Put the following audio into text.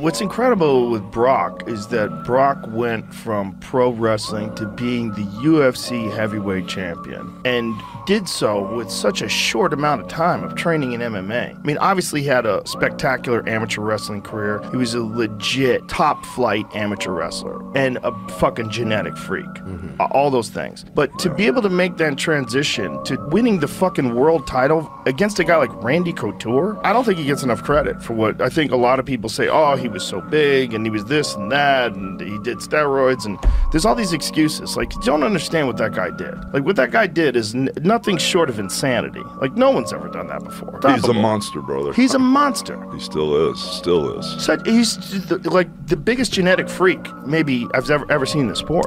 What's incredible with Brock is that Brock went from pro wrestling to being the UFC heavyweight champion, and did so with such a short amount of time of training in MMA. I mean, obviously he had a spectacular amateur wrestling career. He was a legit top flight amateur wrestler and a fucking genetic freak, all those things. But to be able to make that transition to winning the fucking world title against a guy like Randy Couture, I don't think he gets enough credit for what I think a lot of people say, oh, he was so big and he was this and that and he did steroids, and there's all these excuses. Like, you don't understand what that guy did. Like, what that guy did is nothing short of insanity. Like, no one's ever done that before. He's a monster, brother. He's a monster. He still is. Still is. So he's like the biggest genetic freak maybe I've ever seen in the sport.